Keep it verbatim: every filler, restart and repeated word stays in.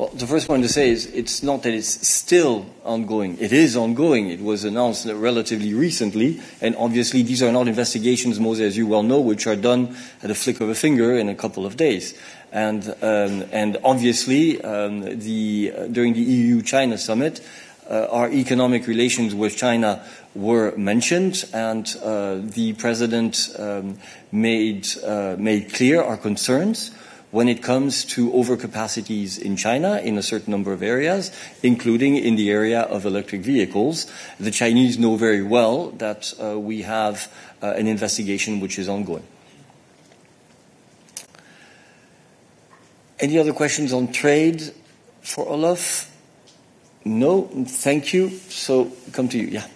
Well, the first one to say is it's not that it's still ongoing. It is ongoing. It was announced relatively recently, and obviously these are not investigations, Mose, as you well know, which are done at a flick of a finger in a couple of days. And, um, and obviously, um, the, uh, during the E U China summit, uh, our economic relations with China were mentioned, and uh, the President um, made, uh, made clear our concerns when it comes to overcapacities in China in a certain number of areas, including in the area of electric vehicles. The Chinese know very well that uh, we have uh, an investigation which is ongoing. Any other questions on trade for Olaf? No? Thank you. So, come to you. Yeah.